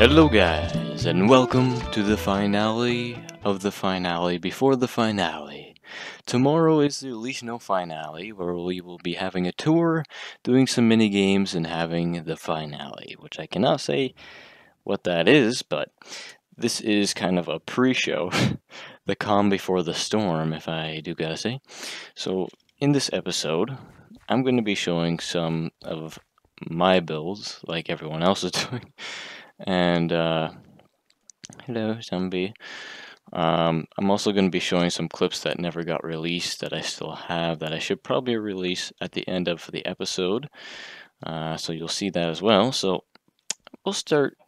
Hello guys, and welcome to the finale of the finale before the finale. Tomorrow is the Otlichno finale, where we will be having a tour, doing some mini-games, and having the finale, which I cannot say what that is, but this is kind of a pre-show, the calm before the storm, if I do gotta say. So, in this episode, I'm going to be showing some of my builds, like everyone else is doing. And, hello, zombie. I'm also going to be showing some clips that never got released that I still have that I should probably release at the end of the episode. So you'll see that as well. So we'll start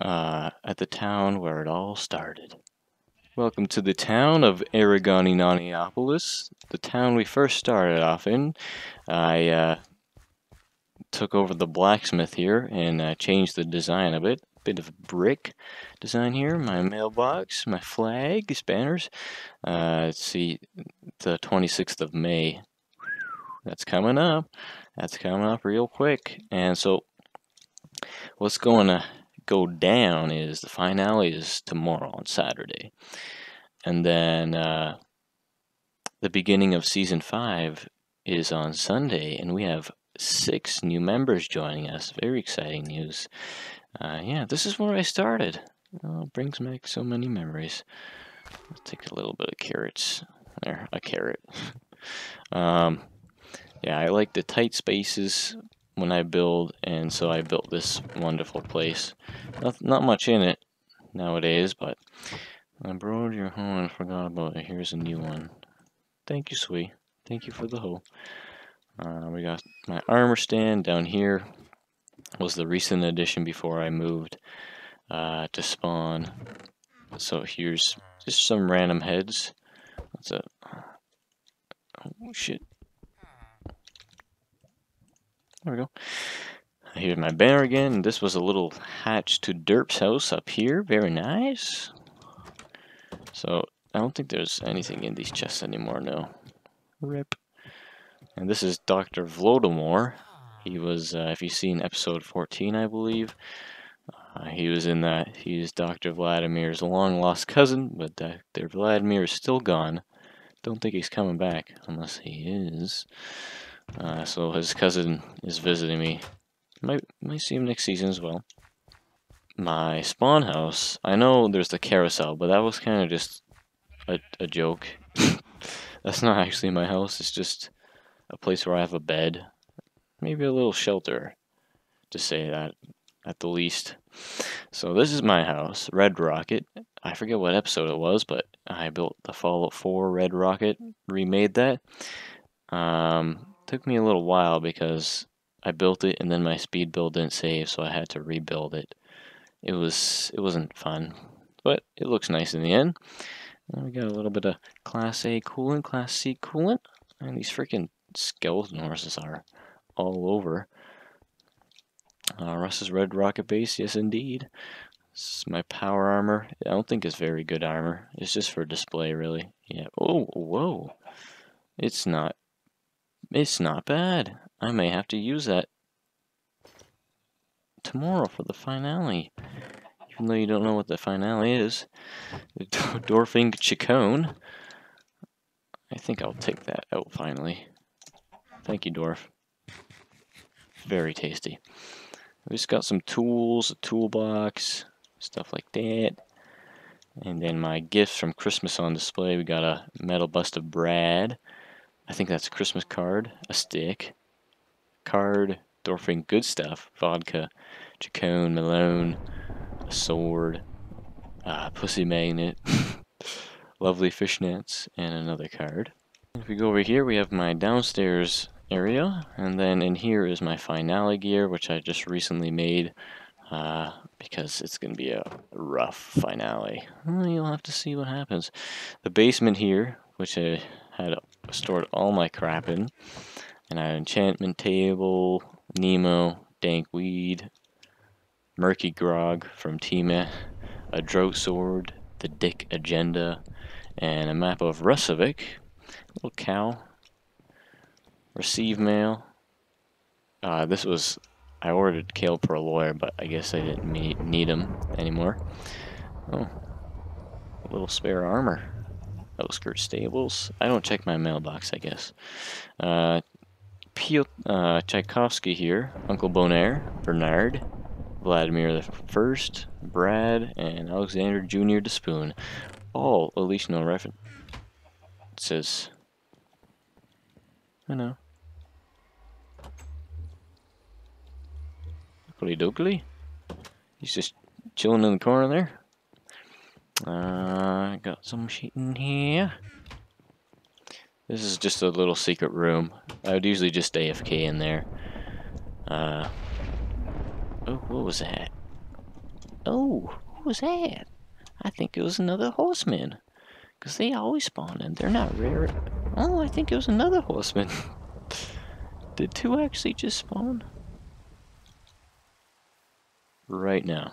at the town where it all started. Welcome to the town of Aragoni-Naniopolis, the town we first started off in. I took over the blacksmith here and changed the design of it. Bit of brick design here. My mailbox, my flag, banners. Let's see, the 26th of May. That's coming up. That's coming up real quick. And so, what's going to go down is the finale is tomorrow on Saturday, and then the beginning of season 5 is on Sunday, and we have 6 new members joining us. Very exciting news. Yeah, this is where I started. Oh, it brings back so many memories. Let's take a little bit of carrots. There, a carrot. Yeah, I like the tight spaces when I build, and so I built this wonderful place. Not much in it nowadays, but I borrowed your hoe and forgot about it. Here's a new one. Thank you, sweet. Thank you for the hoe. We got my armor stand down here. Was the recent addition before I moved to spawn. So here's just some random heads. That's a... oh shit. There we go. Here's my banner again. This was a little hatch to Derp's house up here. Very nice. So I don't think there's anything in these chests anymore, no. Rip. And this is Dr. Vladimir. He was, if you see in episode 14, I believe, he was in that. He's Dr. Vladimir's long-lost cousin, but Dr. Vladimir is still gone. Don't think he's coming back, unless he is. So his cousin is visiting me. Might see him next season as well. My spawn house. I know there's the carousel, but that was kind of just a joke. That's not actually my house. It's just a place where I have a bed, maybe a little shelter, to say that, at the least. So this is my house, Red Rocket. I forget what episode it was, but I built the Fallout 4 Red Rocket, remade that. Took me a little while because I built it and then my speed build didn't save, so I had to rebuild it. It wasn't fun, but it looks nice in the end. And we got a little bit of Class A coolant, Class C coolant, and these freaking skeleton horses are all over. Russ's Red Rocket base, yes indeed. This is my power armor. I don't think it's very good armor. It's just for display, really. Yeah. Oh, whoa. It's not bad. I may have to use that tomorrow for the finale. Even though you don't know what the finale is. Dorfing Chacon. I think I'll take that out finally. Thank you, Dwarf. Very tasty. We just got some tools, a toolbox, stuff like that. And then my gifts from Christmas on display. We got a metal bust of Brad. I think that's a Christmas card, a stick, card, Dorfing good stuff, vodka, Chacon, Malone, a sword, pussy magnet, lovely fishnets, and another card. If we go over here, we have my downstairs area, and then in here is my finale gear, which I just recently made because it's going to be a rough finale. Well, you'll have to see what happens. The basement here, which I had stored all my crap in, and I had enchantment table, Nemo, dank weed, murky grog from T-Man, a drought sword, the dick agenda, and a map of Rusevik, little cow. Receive mail. This was I ordered kale purloin, but I guess I didn't need them anymore. Oh, a little spare armor. Outskirt stables. I don't check my mailbox, I guess. Tchaikovsky here, Uncle Bonaire, Bernard, Vladimir I, Brad, and Alexander Jr. Despoon. All Otlichno references. I know. Dokely. He's just chilling in the corner there. Got some shit in here. This is just a little secret room. I would usually just AFK in there. Oh, what was that? Oh, what was that? I think it was another horseman. Because they always spawn in. They're not rare. Oh, I think it was another horseman. Did two actually just spawn? Right now.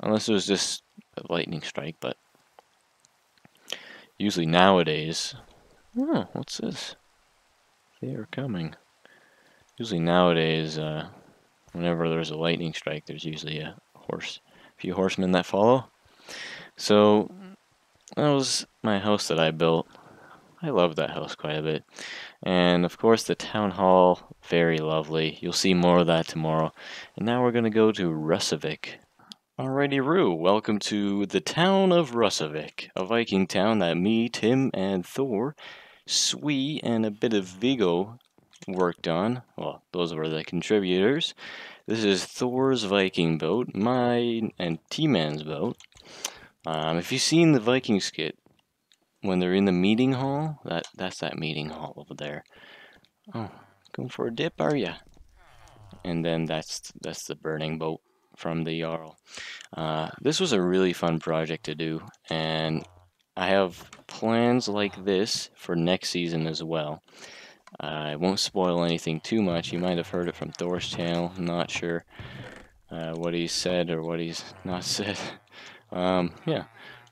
Unless it was just a lightning strike, but usually nowadays. Oh, what's this? They are coming. Usually nowadays, whenever there's a lightning strike, there's usually a horse, a few horsemen that follow. So that was my house that I built. I love that house quite a bit. And of course the town hall, very lovely. You'll see more of that tomorrow. And now we're going to go to Rusevik. Alrighty Roo, welcome to the town of Rusevik, a Viking town that me, Tim, and Thor, Swee, and a bit of Vigo worked on. Well, those were the contributors. This is Thor's Viking boat, mine, and T-Man's boat. If you've seen the Viking skit, when they're in the meeting hall, that's that meeting hall over there. Oh, going for a dip, are ya? And then that's the burning boat from the Jarl. This was a really fun project to do, and I have plans like this for next season as well. I won't spoil anything too much. You might have heard it from Thor's channel. I'm not sure what he said or what he's not said. Yeah,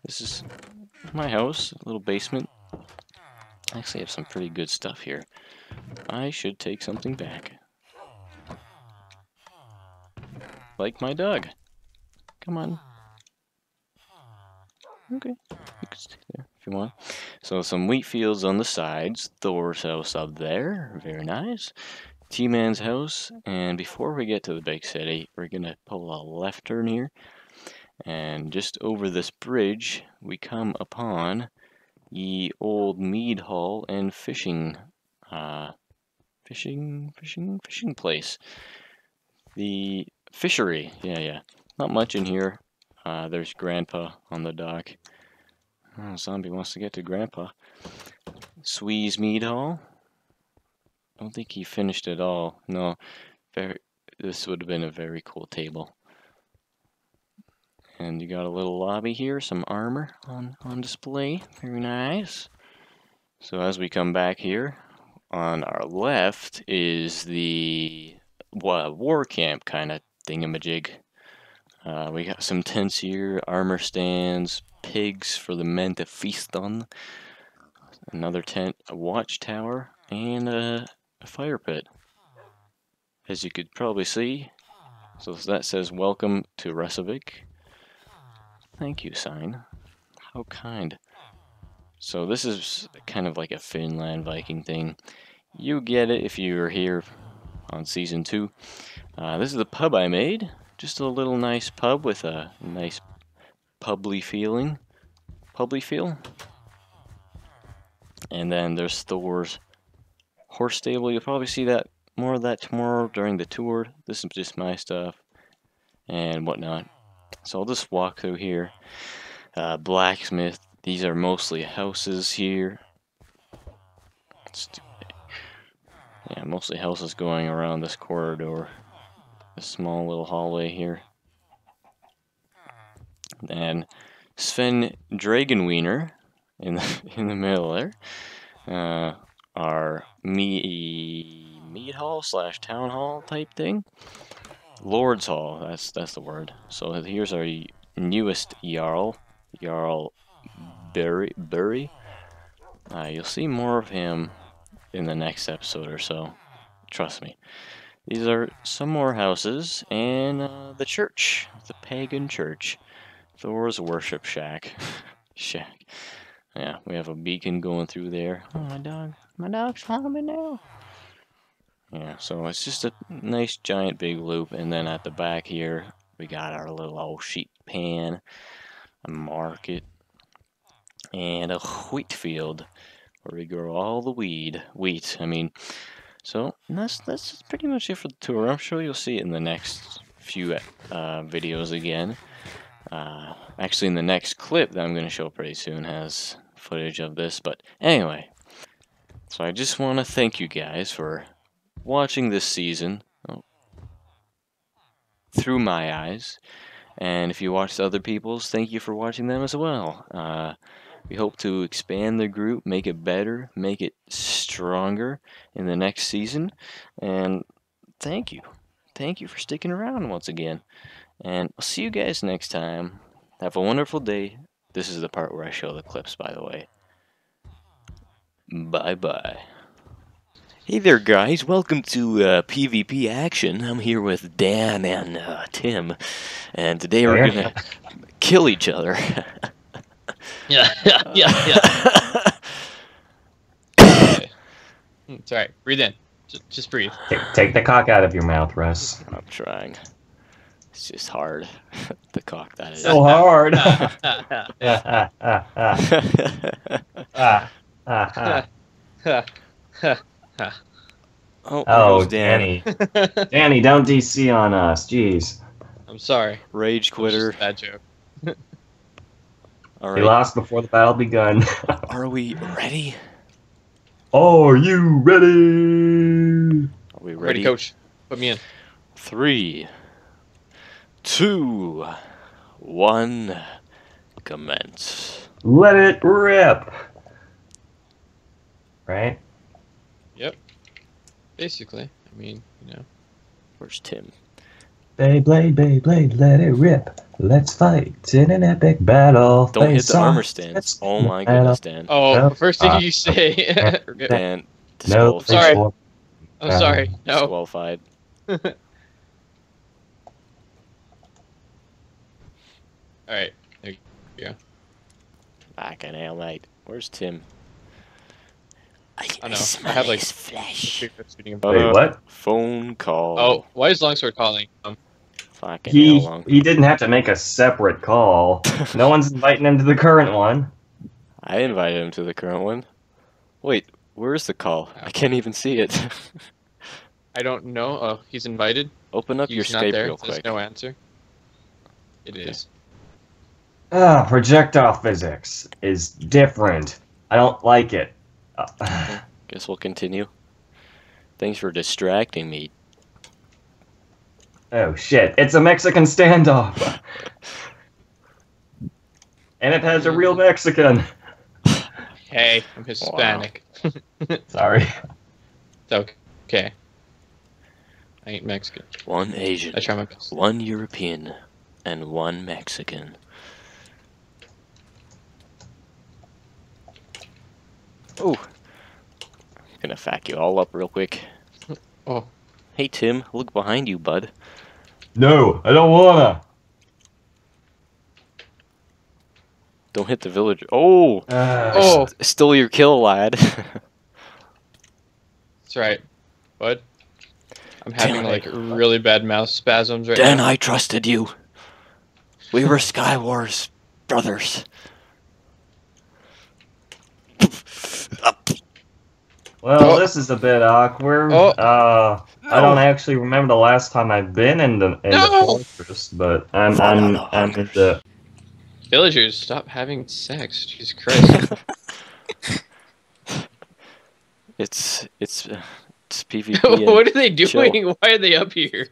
this is my house, a little basement. I actually have some pretty good stuff here. I should take something back. Like my dog. Come on. Okay, you can stay there if you want. So some wheat fields on the sides. Thor's house up there, very nice. T-Man's house. And before we get to the big city, we're gonna pull a left turn here. And just over this bridge, we come upon ye old mead hall and fishing place. The fishery, yeah. Not much in here. There's Grandpa on the dock. Oh, zombie wants to get to Grandpa. Swee's mead hall. I don't think he finished it all. No, this would have been a very cool table. And you got a little lobby here, some armor on display. Very nice. So as we come back here, on our left is the war camp kind of thingamajig. We got some tents here, armor stands, pigs for the men to feast on. Another tent, a watchtower, and a fire pit. As you could probably see. So that says, welcome to Rusevik. Thank you, sign. How kind. So this is kind of like a Finland Viking thing. You get it if you were here on Season 2. This is the pub I made. Just a little nice pub with a nice publy feeling. Publy feel. And then there's Thor's horse stable. You'll probably see that more of that tomorrow during the tour. This is just my stuff and whatnot. So I'll just walk through here. Blacksmith. These are mostly houses here. Yeah, mostly houses going around this corridor. This small little hallway here. And Sven Dragonwiener in the middle there. Our mead hall / town hall type thing. Lord's Hall, that's the word. So here's our newest Jarl, Jarl Berry. You'll see more of him in the next episode or so. Trust me. These are some more houses, and the church, the pagan church, Thor's worship shack. Shack. Yeah, we have a beacon going through there. Oh, my dog. My dog's following me now. Yeah, so it's just a nice giant big loop, and then at the back here, we got our little old sheep pan, a market, and a wheat field, where we grow all the wheat, I mean. So that's pretty much it for the tour. I'm sure you'll see it in the next few videos again. Actually, in the next clip that I'm going to show pretty soon has footage of this. But anyway, so I just want to thank you guys for watching this season through my eyes. And if you watched other people's, thank you for watching them as well. We hope to expand the group, make it better, make it stronger in the next season. And thank you. Thank you for sticking around once again. And I'll see you guys next time. Have a wonderful day. This is the part where I show the clips, by the way. Bye-bye. Hey there, guys. Welcome to PvP Action. I'm here with Dan and Tim. And today we're going to kill each other. Yeah. It's all right. Breathe in. Just breathe. Take the cock out of your mouth, Russ. I'm trying. It's just hard. The cock that is. So hard. Oh, Danny. Danny, don't DC on us. Jeez. I'm sorry. Rage quitter. Just a bad joke. Right. We lost before the battle begun. Are we ready? Are you ready? Are we ready? Ready, coach. Put me in. 3, 2, 1, commence. Let it rip. Right? Yep. Basically. I mean, you know. Where's Tim? Beyblade, Beyblade, let it rip. Let's fight in an epic battle. Don't hit the armor stance. Oh my goodness, Dan. Oh, first thing you say. Dan, no, sorry. I'm sorry. No. Disqualified. Alright, there you go. Fucking hell, mate. Where's Tim? I know. I have like flash. Wait, what? Phone call. Oh, why is Longsword calling? He didn't have to make a separate call. No one's inviting him to the current one. I invited him to the current one. Wait, where is the call? I can't even see it. I don't know. Oh, he's invited. Open up your Skype real quick. There's no answer. It is. Ah, projectile physics is different. I don't like it. Guess we'll continue. Thanks for distracting me. Oh shit, it's a Mexican standoff! And it has a real Mexican! Hey, I'm Hispanic. Wow. Sorry. It's okay. I ain't Mexican. One Asian, I try my best. One European, and one Mexican. Oh, I'm gonna fack you all up real quick. Oh, hey Tim, look behind you, bud. No, I don't wanna. Don't hit the villager. Oh, stole your kill, lad. That's right, bud. I'm having like really bad mouth spasms right now. Dan, I trusted you. We were SkyWars brothers. Well, this is a bit awkward. I don't actually remember the last time I've been in the fortress, but I'm in the... Villagers, stop having sex. Jesus Christ. It's PvP. What are they doing? Chill. Why are they up here?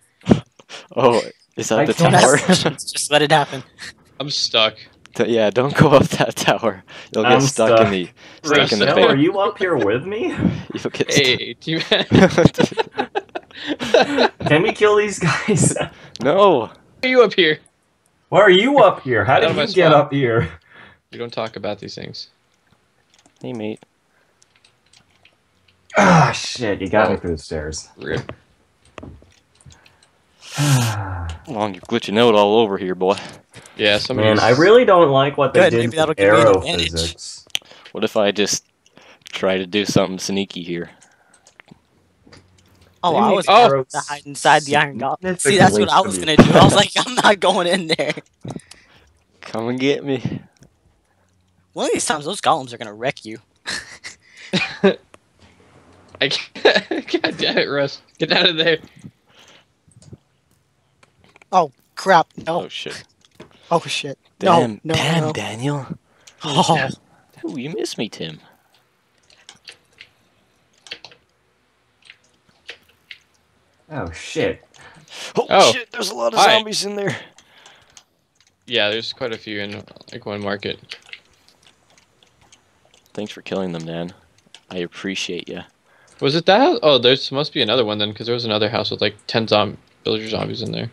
Oh, is that the tower? Just let it happen. I'm stuck. Yeah, don't go up that tower. You'll get stuck in the tower. Are you up here with me? You'll get T-Man. Can we kill these guys? No. Why are you up here? Why are you up here? How did you get up here? We don't talk about these things. Hey, mate. Ah, shit. You got me through the stairs. Rip. Long, you're glitching out all over here, boy. Yeah, man, I really don't like what they did with aero physics. What if I just try to do something sneaky here? Oh, I was going to hide inside the Iron Gauntlet. See, that's what I was going to do. I was like, I'm not going in there. Come and get me. One of these times, those golems are going to wreck you. God damn it, Russ. Get out of there. Oh, crap. No. Oh, shit. Oh, shit. Damn, no, no, damn, no. Daniel. Oh. Ooh, you missed me, Tim. Oh, shit. Oh, shit, there's a lot of zombies in there. Yeah, there's quite a few in, like, one market. Thanks for killing them, Dan. I appreciate you. Was it that house? Oh, there must be another one, then, because there was another house with, like, 10 villager zombies in there.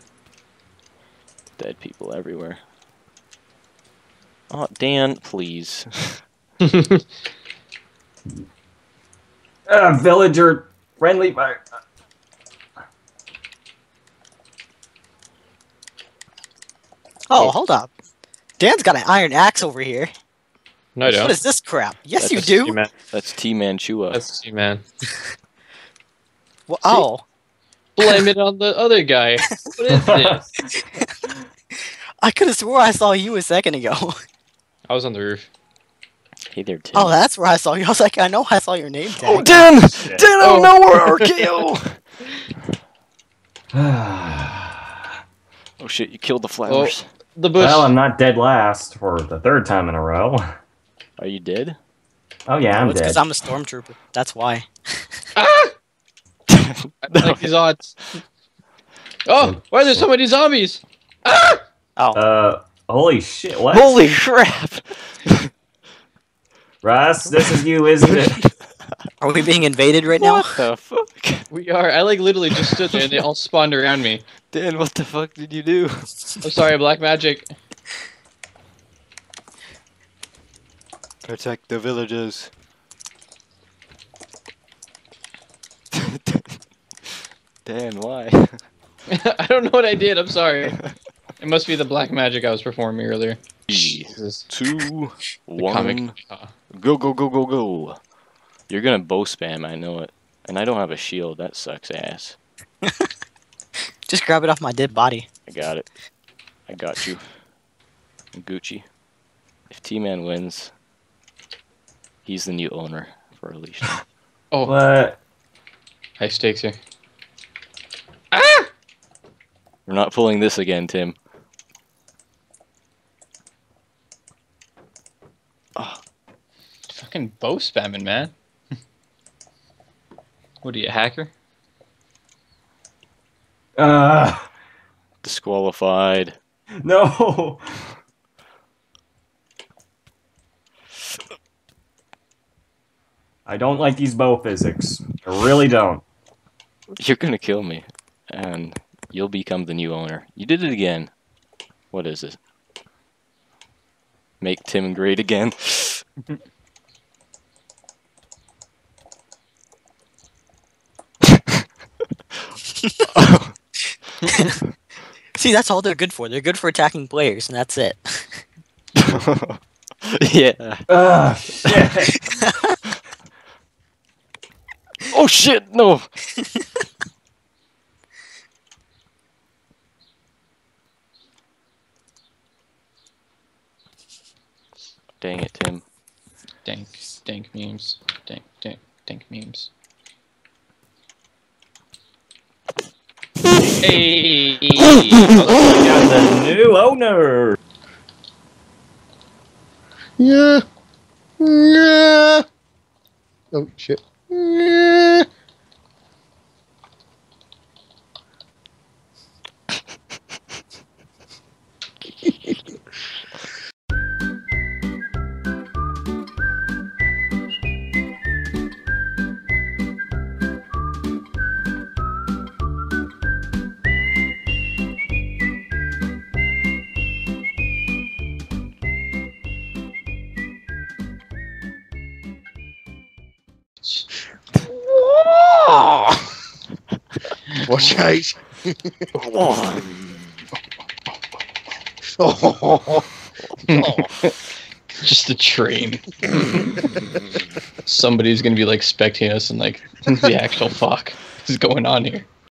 Dead people everywhere. Oh, Dan, please. Villager friendly fire. Oh, hold up. Dan's got an iron axe over here. No, I don't. What is this crap? Yes, that's you do. T-Man. That's T-Man Chua. That's T-Man. Well, oh. Blame it on the other guy. What is this? I could have swore I saw you a second ago. I was on the roof. Hey there, Tim. Oh, that's where I saw you. I was like, I know I saw your name tag. Oh, Dan! Dan, oh, no, we're RKO! Oh shit, you killed the flowers. Oh, the bush. Well, I'm not dead last for the third time in a row. Are you dead? Oh yeah, I'm dead. It's because I'm a stormtrooper. That's why. Ah! I like these odds. Oh, why are there so many zombies? Ah! Oh. Holy shit, what? Holy crap! Russ, this is you, isn't it? Are we being invaded right now? What the fuck? We are. I like literally just stood there and they all spawned around me. Dan, what the fuck did you do? I'm sorry, black magic. Protect the villages. Dan, why? I don't know what I did. I'm sorry. It must be the black magic I was performing earlier. Jesus. 2, 1. Go, go, go, go, go. You're gonna bow spam, I know it. And I don't have a shield, that sucks ass. Just grab it off my dead body. I got it. I got you. I'm Gucci. If T-Man wins, he's the new owner for Otlichno. Oh. What? High stakes here. Ah! We're not pulling this again, Tim. Oh. Fucking bow spamming, man. What are you, a hacker? Disqualified. No! I don't like these bow physics. I really don't. You're gonna kill me. And you'll become the new owner. You did it again. What is it? Make Tim great again. See, that's all they're good for. They're good for attacking players, and that's it. Yeah. Shit. Oh, shit, no. Dang it, Tim. Dank, dank memes. Dank, dank, dank memes. Hey! We got the new owner! Yeah! Yeah! Oh, shit. Yeah! Watch out. Oh. Oh. Oh. Just a train. Somebody's gonna be like spectating us and like, the actual fuck is going on here.